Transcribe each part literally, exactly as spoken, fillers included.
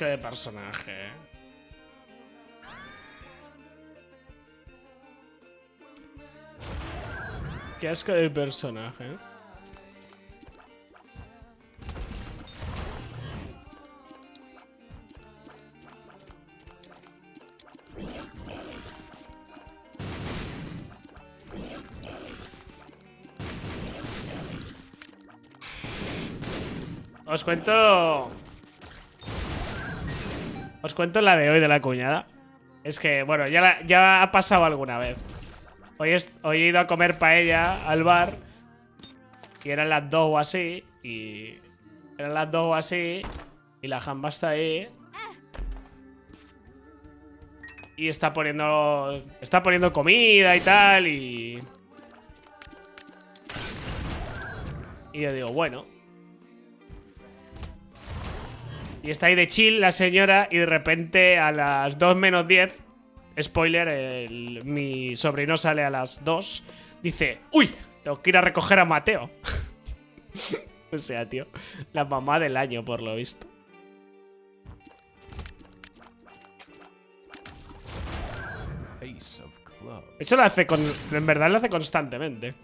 Qué personaje. Qué asco de personaje. Os cuento... Os cuento la de hoy de la cuñada. Es que, bueno, ya, la, ya ha pasado alguna vez. Hoy, es, hoy he ido a comer paella al bar. Y eran las dos o así. Y... Eran las dos o así. Y la jamba está ahí. Y está poniendo... Está poniendo comida y tal. Y... Y yo digo, bueno... Y está ahí de chill la señora y de repente a las dos menos diez, spoiler, el, mi sobrino sale a las dos, dice, ¡uy! Tengo que ir a recoger a Mateo. O sea, tío, la mamá del año por lo visto. De hecho lo hace con, en verdad lo hace constantemente.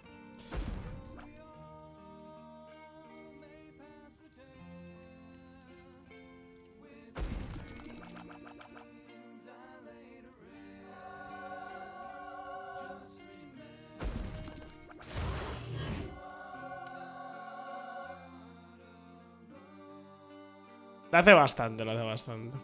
Lo hace bastante, lo hace bastante.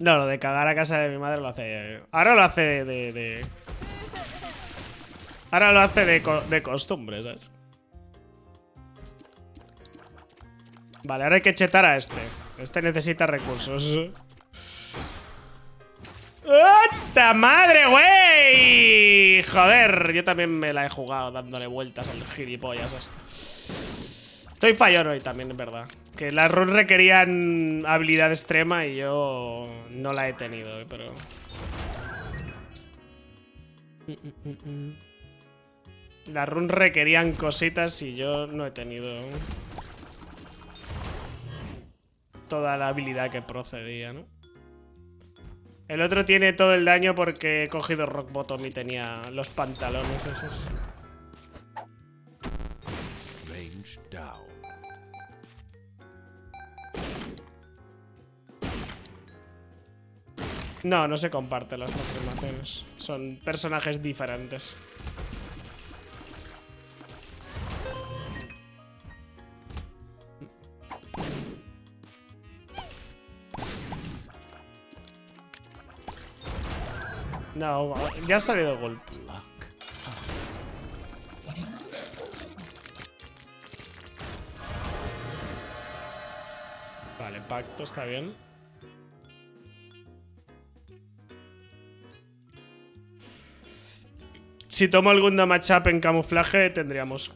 No, lo de cagar a casa de mi madre lo hace... Ahora lo hace de... de, de... Ahora lo hace de, co de costumbre, ¿sabes? Vale, ahora hay que chetar a este. Este necesita recursos. ¡Ota madre, güey! Joder, yo también me la he jugado dándole vueltas al gilipollas este. Estoy fallón hoy también, es verdad. Que las runs requerían habilidad extrema y yo no la he tenido, pero... Las runs requerían cositas y yo no he tenido... toda la habilidad que procedía, ¿no? El otro tiene todo el daño porque he cogido Rock Bottom y tenía los pantalones esos. Range down. No, no se comparten las transformaciones. Son personajes diferentes. No, ya ha salido golpe. Vale, pacto, está bien. Si tomo algún damage up en camuflaje, tendríamos...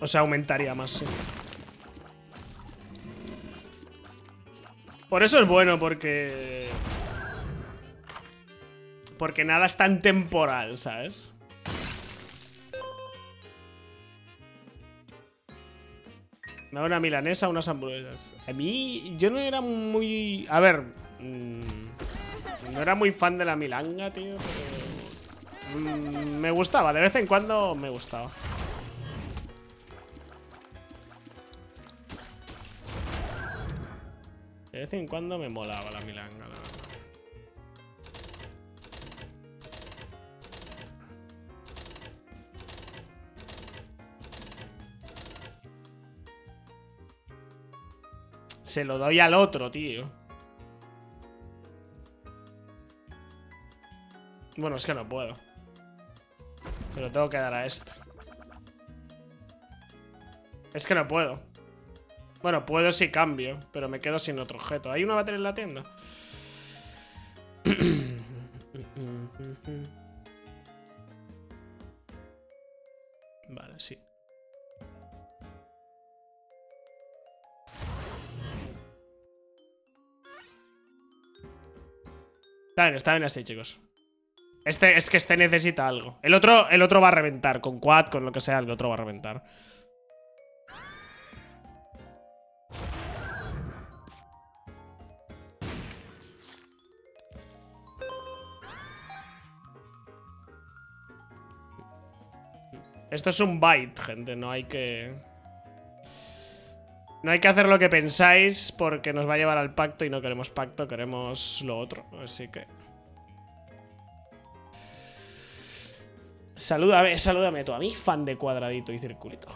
O sea, aumentaría más, sí. Por eso es bueno, porque... Porque nada es tan temporal, ¿sabes? Me da una milanesa, unas hamburguesas. A mí, yo no era muy... A ver... Mmm, no era muy fan de la milanga, tío. Pero, mmm, me gustaba, de vez en cuando me gustaba. De vez en cuando me molaba la milanga, la verdad. Se lo doy al otro, tío. Bueno, es que no puedo. Se lo tengo que dar a este. Es que no puedo. Bueno, puedo si cambio, pero me quedo sin otro objeto. ¿Hay una batería en la tienda? Vale, sí. Está bien, está bien así, chicos. Este, es que este necesita algo. El otro, el otro va a reventar. Con quad, con lo que sea, el otro va a reventar. Esto es un bait, gente. No hay que... No hay que hacer lo que pensáis porque nos va a llevar al pacto y no queremos pacto, queremos lo otro. Así que... Salúdame, salúdame tú a mí, fan de cuadradito y circulito.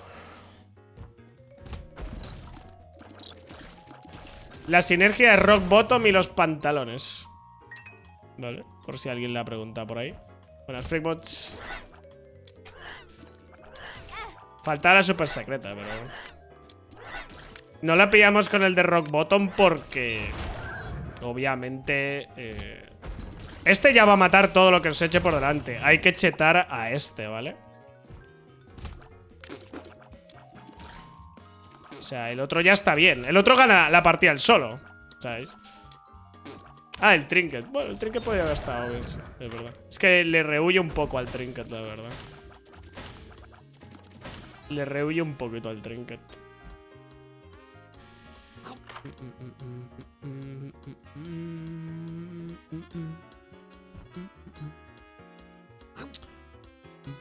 La sinergia de rock bottom y los pantalones. Vale, por si alguien la pregunta por ahí. Buenas, freakbots. Faltaba la super secreta, pero... No la pillamos con el de rock bottom porque... Obviamente... Eh... Este ya va a matar todo lo que os eche por delante. Hay que chetar a este, ¿vale? O sea, el otro ya está bien. El otro gana la partida el solo, ¿sabéis? Ah, el trinket. Bueno, el trinket podría haber estado bien, sí, es verdad. Es que le rehuye un poco al trinket, la verdad. Le rehuye un poquito al trinket.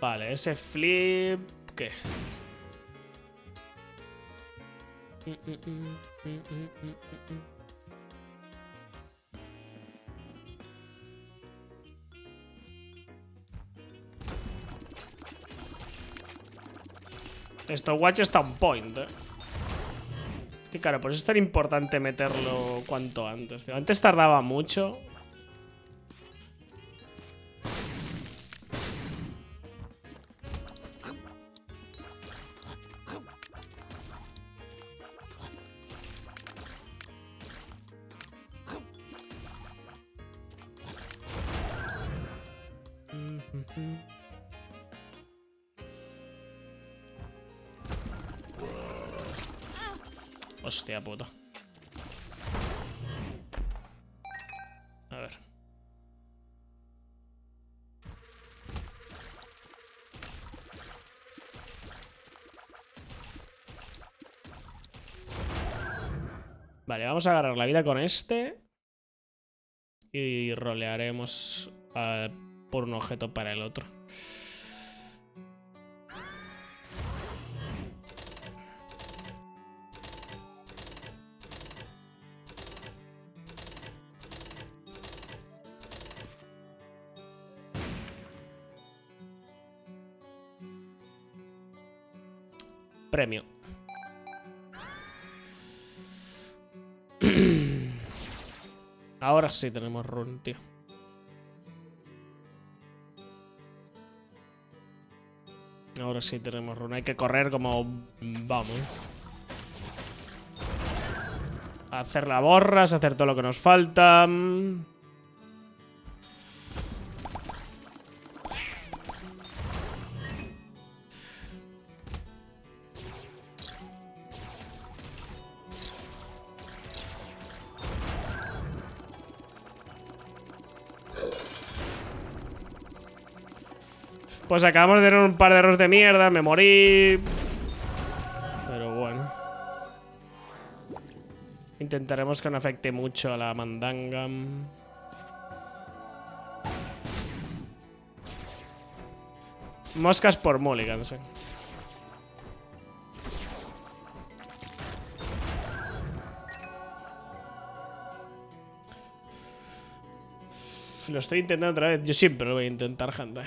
Vale, ese flip... ¿Qué? Esto watch está on point, eh. Es que claro, pues es tan importante meterlo cuanto antes, tío. Antes tardaba mucho. Hostia puta. A ver. Vale, vamos a agarrar la vida con este. Y rolearemos a, por un objeto para el otro. Premio. Ahora sí tenemos run, tío. Ahora sí tenemos run. Hay que correr como... Vamos. Hacer la borras, hacer todo lo que nos falta. Pues acabamos de tener un par de errores de mierda, me morí... Pero bueno... Intentaremos que no afecte mucho a la mandanga... Moscas por mulligan, sí. Lo estoy intentando otra vez, yo siempre lo voy a intentar, gente.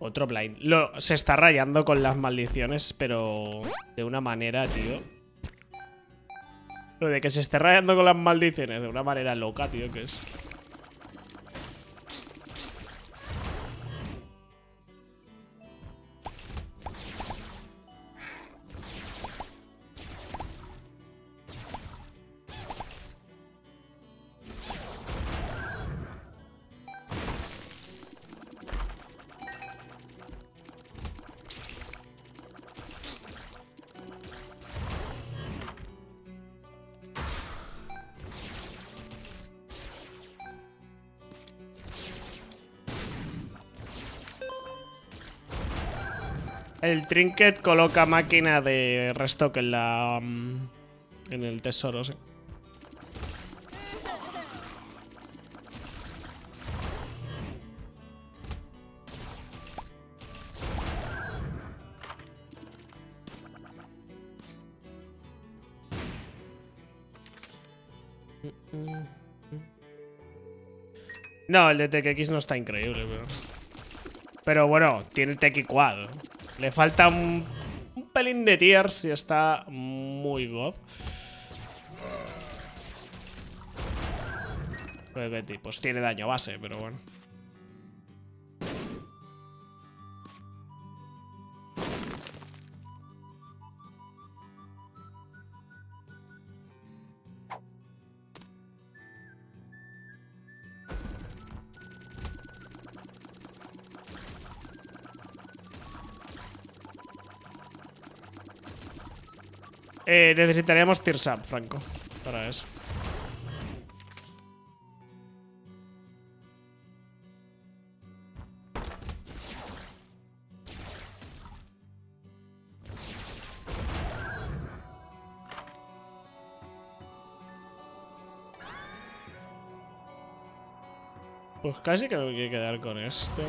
Otro blind. Lo, se está rayando con las maldiciones, pero de una manera, tío. Lo de que se esté rayando con las maldiciones de una manera loca, tío, que es... El trinket coloca máquina de restock en la... Um, en el tesoro, sí. No, el de T X no está increíble, pero... Pero bueno, tiene el T X Quad. Le falta un, un pelín de tiers y está muy god. Pues tiene daño base, pero bueno. Eh, necesitaríamos Tears Up, Franco, para eso. Pues casi que me voy a quedar con esto.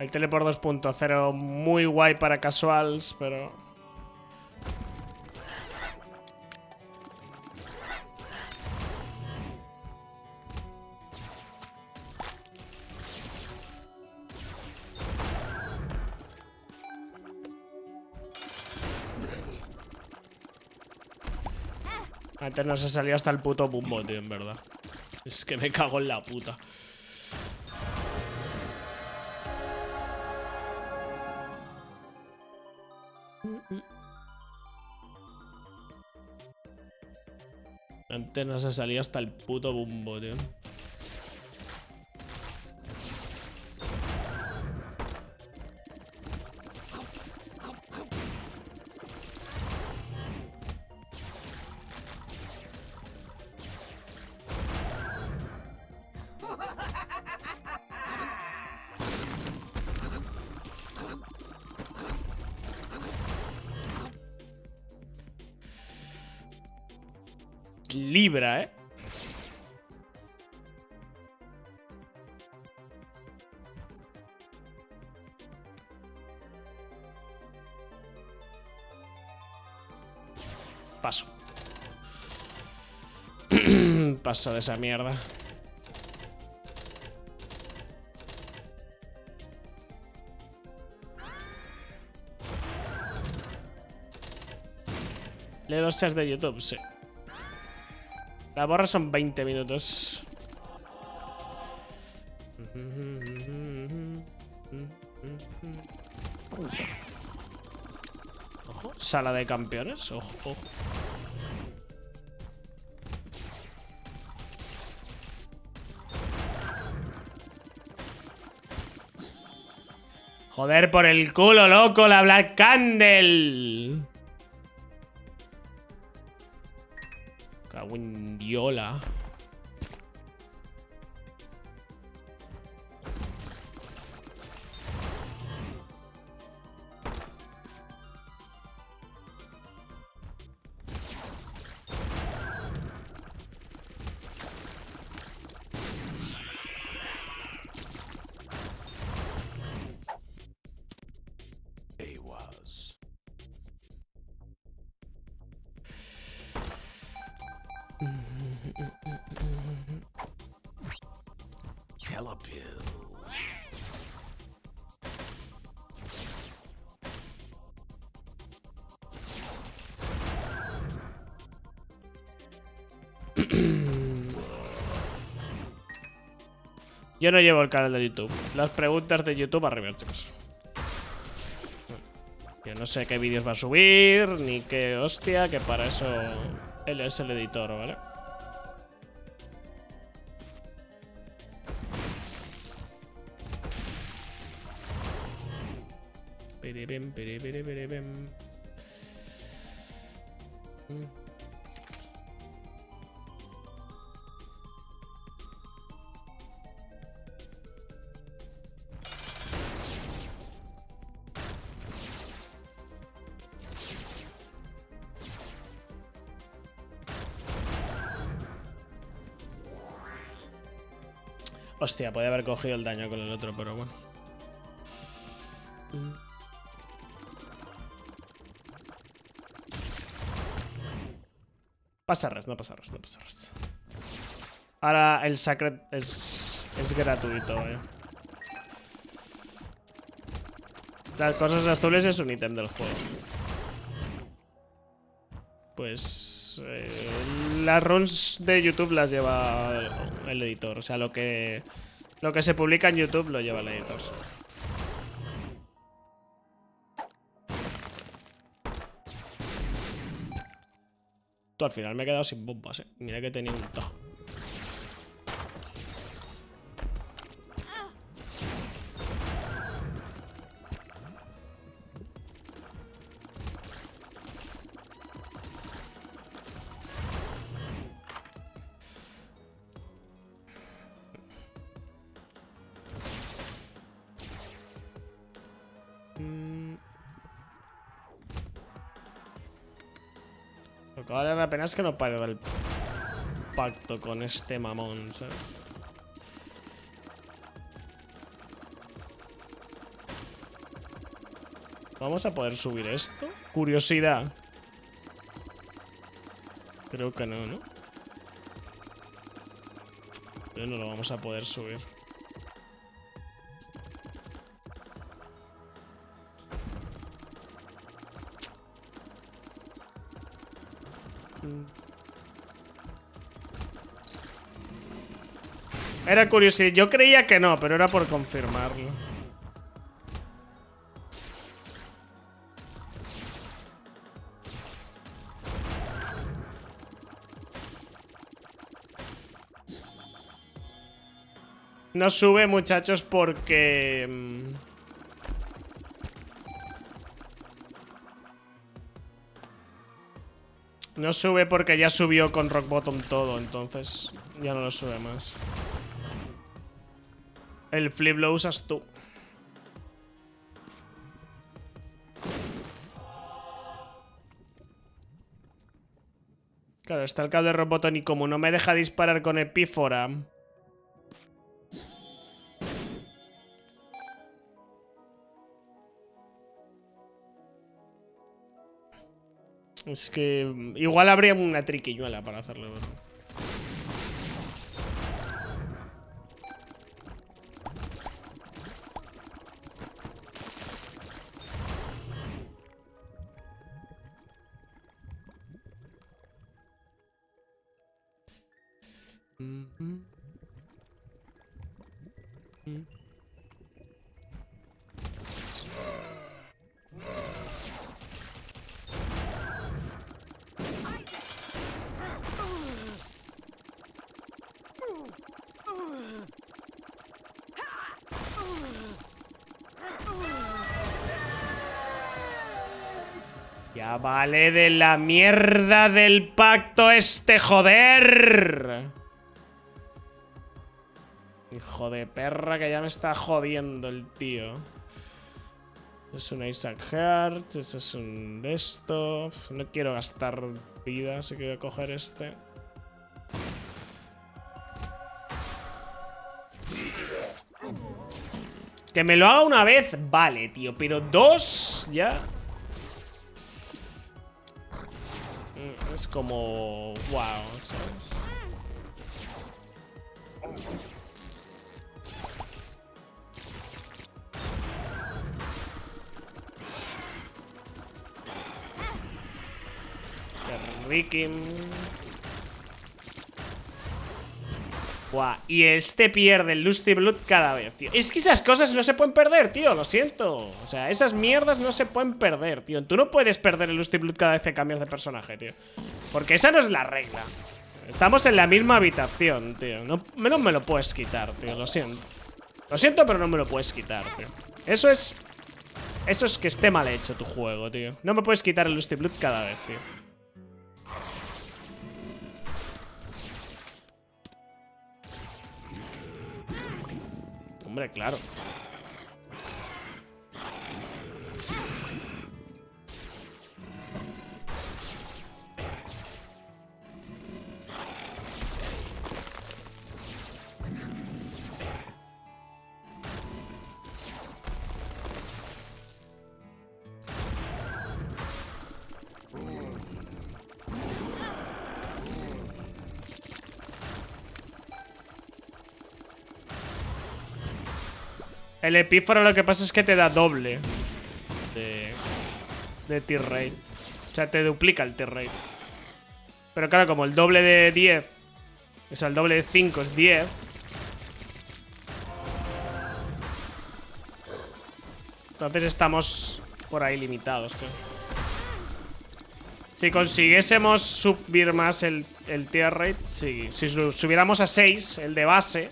El teleport dos punto cero muy guay para casuals, pero... Antes no se salía hasta el puto bumbo, tío, en verdad. Es que me cago en la puta. Antes no se salía hasta el puto bumbo, tío. Libra, ¿eh? Paso. Paso de esa mierda. Lee los chats de YouTube, sí. La borra son veinte minutos. Ojo, sala de campeones. Ojo, ojo. Joder, por el culo, loco, la Black Candle. Buen viola. Yo no llevo el canal de YouTube. Las preguntas de YouTube arriba, chicos. Yo no sé qué vídeos va a subir, ni qué hostia, que para eso él es el editor, ¿vale? Perebem, perebem, perebem. Hostia, podía haber cogido el daño con el otro, pero bueno. Pasarras, no pasarras, no pasarras. Ahora el Sacred es, es gratuito, vaya. Las cosas azules es un ítem del juego. Pues... Eh, las runes de YouTube las lleva el, el editor. O sea, lo que, lo que se publica en YouTube lo lleva el editor. Tú, al final me he quedado sin bombas, eh. Mira que tenía un tajo. Ahora la pena es que no paro del pacto con este mamón, ¿sabes? ¿Vamos a poder subir esto? Curiosidad. Creo que no, ¿no? Pero no lo vamos a poder subir. Era curiosidad, yo creía que no, pero era por confirmarlo. No sube, muchachos, porque... No sube porque ya subió con Rock Bottom todo, entonces ya no lo sube más. El flip lo usas tú. Claro, está el cable de Rock Bottom y como no me deja disparar con Epífora... Es que igual habría una triquiñuela para hacerlo, ¿verdad? Mm-hmm. Mm. Ya vale de la mierda del pacto este, joder. Hijo de perra que ya me está jodiendo el tío. Es un Isaac Hearts, ese es un esto. No quiero gastar vida, así que voy a coger este. Que me lo haga una vez, vale, tío, pero dos ya... Es como... wow, ¿sabes? Ricky. Wow. Y este pierde el Lusty Blood cada vez, tío. Es que esas cosas no se pueden perder, tío. Lo siento. O sea, esas mierdas no se pueden perder, tío. Tú no puedes perder el Lusty Blood cada vez que cambias de personaje, tío. Porque esa no es la regla. Estamos en la misma habitación, tío. No, no me lo puedes quitar, tío. Lo siento. Lo siento, pero no me lo puedes quitar, tío. Eso es... Eso es que esté mal hecho tu juego, tío. No me puedes quitar el Lusty Blood cada vez, tío. Hombre, claro. El epíforo lo que pasa es que te da doble de, de tier rate. O sea, te duplica el tier rate. Pero claro, como el doble de diez, o sea, el doble de cinco es diez. Entonces estamos por ahí limitados, creo. Si consiguiésemos subir más el, el tier rate, sí. Si subiéramos a seis, el de base,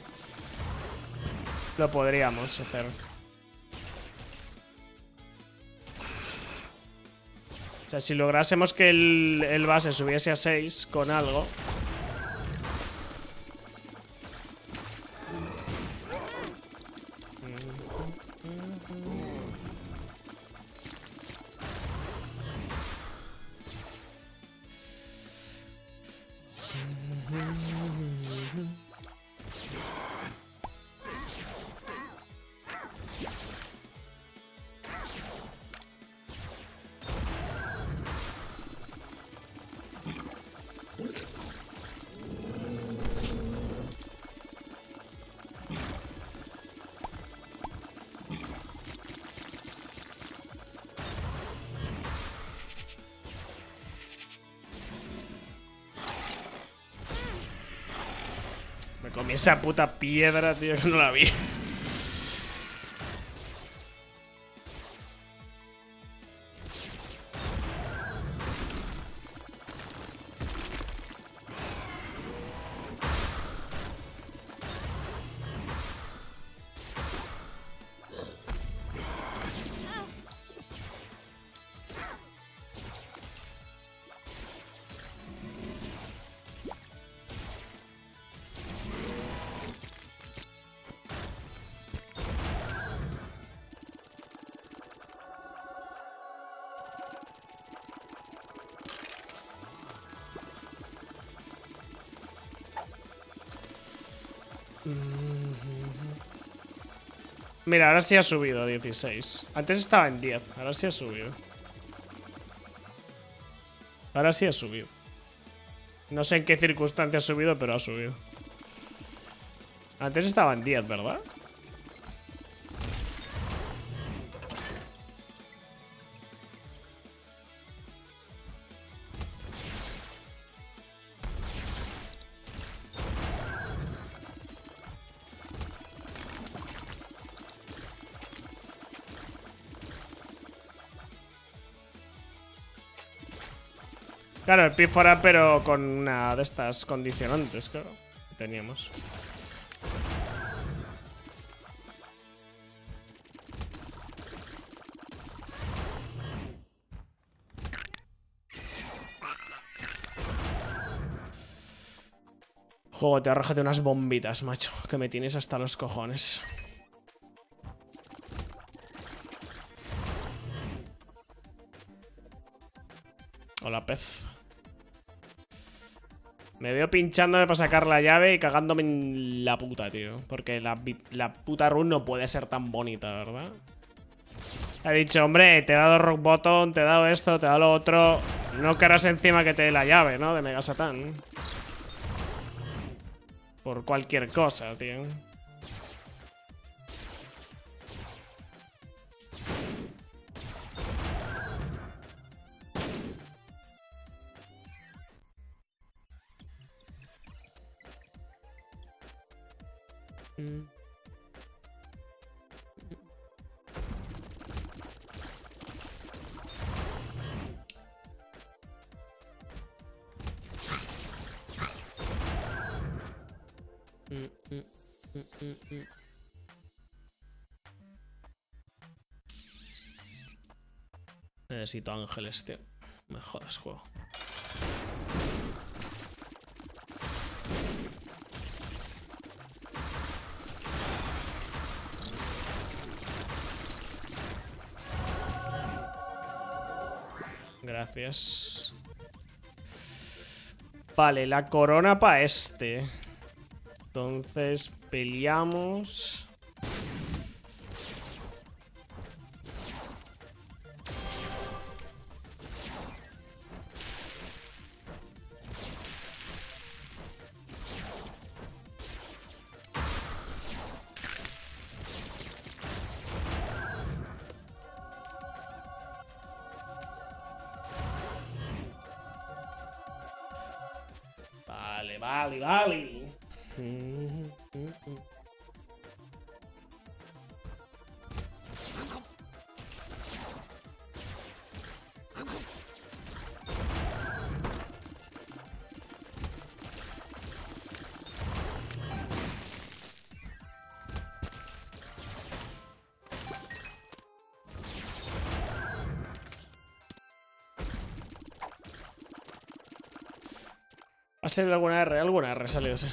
lo podríamos hacer. O sea, si lográsemos que el, el base subiese a seis con algo. Comí esa puta piedra, tío, que no la vi. Mira, ahora sí ha subido a dieciséis. Antes estaba en diez, ahora sí ha subido. Ahora sí ha subido. No sé en qué circunstancia ha subido, pero ha subido. Antes estaba en diez, ¿verdad? Claro, el pífora, pero con una de estas condicionantes, claro, que teníamos. Juego, te arrójate unas bombitas, macho, que me tienes hasta los cojones. Hola, pez. Me veo pinchándome para sacar la llave y cagándome en la puta, tío. Porque la, la puta run no puede ser tan bonita, ¿verdad? Ha dicho, hombre, te he dado rock bottom, te he dado esto, te he dado lo otro. No querrás encima que te dé la llave, ¿no? De Mega Satán. Por cualquier cosa, tío. Necesito ángeles, tío. Me jodas, juego. Gracias. Vale, la corona para este. Entonces peleamos. Vale, vale. ¿Ha salido alguna R? Alguna R ha salido, sí.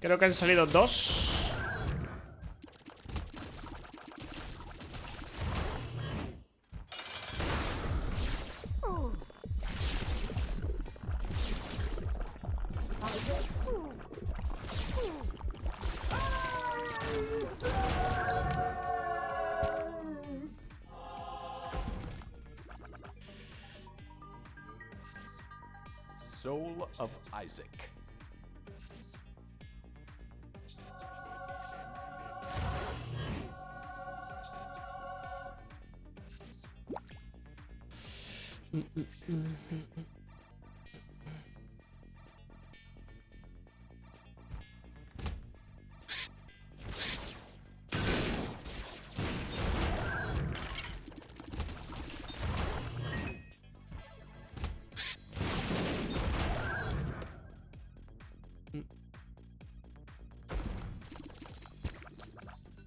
Creo que han salido dos. Soul of Isaac.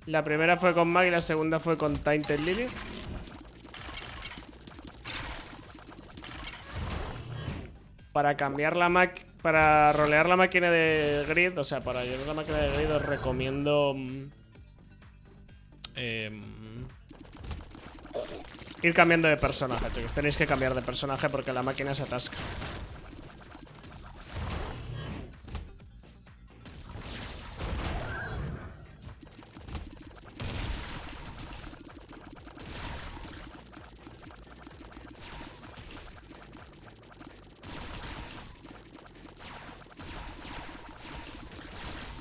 La primera fue con Mag y la segunda fue con Tainted Lilith. Para cambiar la Mac. Para rolear la máquina de grid, o sea, para llevar la máquina de grid, os recomiendo. Eh, ir cambiando de personaje, chicos. Tenéis que cambiar de personaje porque la máquina se atasca.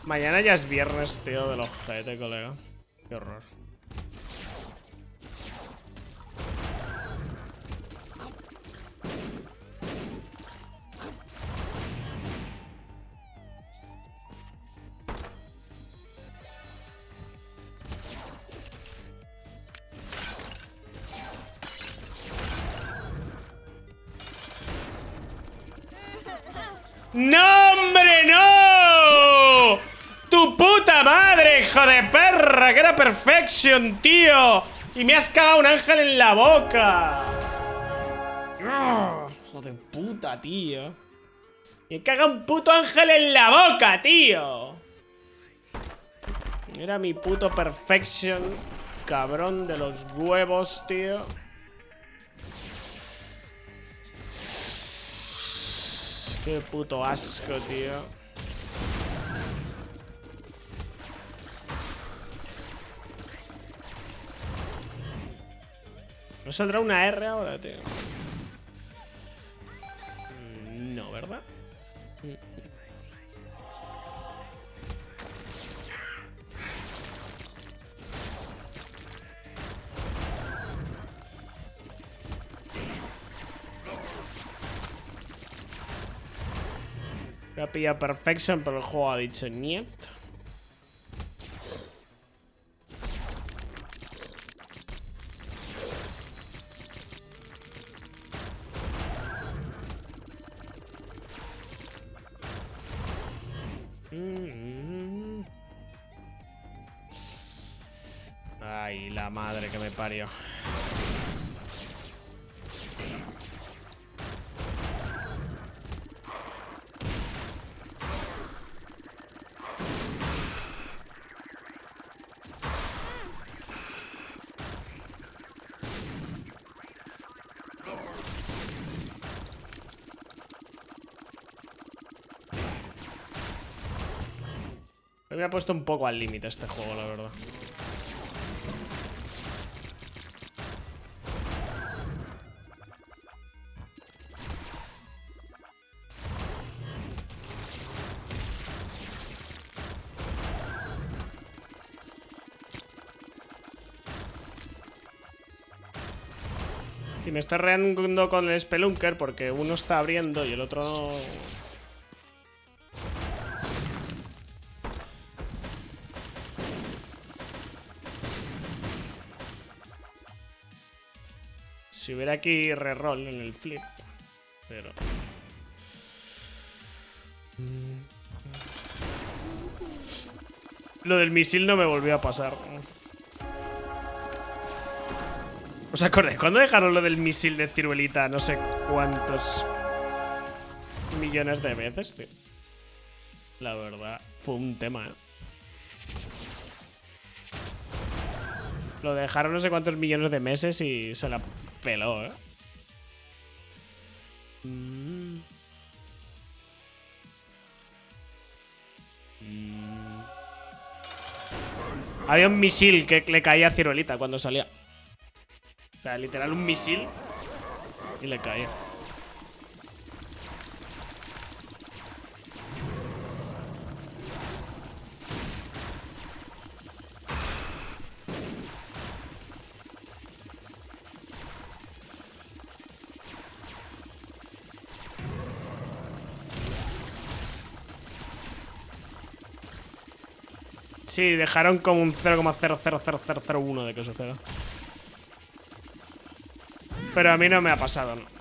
Mañana ya es viernes, tío, del ojete, colega. Qué horror. ¡No! ¡Hijo de perra! ¡Que era Perfection, tío! ¡Y me has cagado un ángel en la boca! ¡Ugh! ¡Hijo de puta, tío! ¡Me caga un puto ángel en la boca, tío! Era mi puto Perfection. Cabrón de los huevos, tío. ¡Qué puto asco, tío! ¿No saldrá una R ahora, tío? No, ¿verdad? La pilla Perfection, pero el juego ha dicho niet. la madre que me parió. Me ha puesto un poco al límite este juego, la verdad. Y me estoy reando con el Spelunker porque uno está abriendo y el otro no... Si hubiera aquí reroll en el flip, pero... Lo del misil no me volvió a pasar. ¿Os acordáis? ¿Cuándo dejaron lo del misil de ciruelita? No sé cuántos millones de veces, tío. La verdad, fue un tema, ¿eh? Lo dejaron no sé cuántos millones de meses y se la... peló, ¿eh? Mm. Mm. Había un misil que le caía a Ciruelita cuando salía. O sea, literal un misil y le caía. Sí, dejaron como un cero coma cero cero cero cero uno de que suceda. Pero a mí no me ha pasado, ¿no?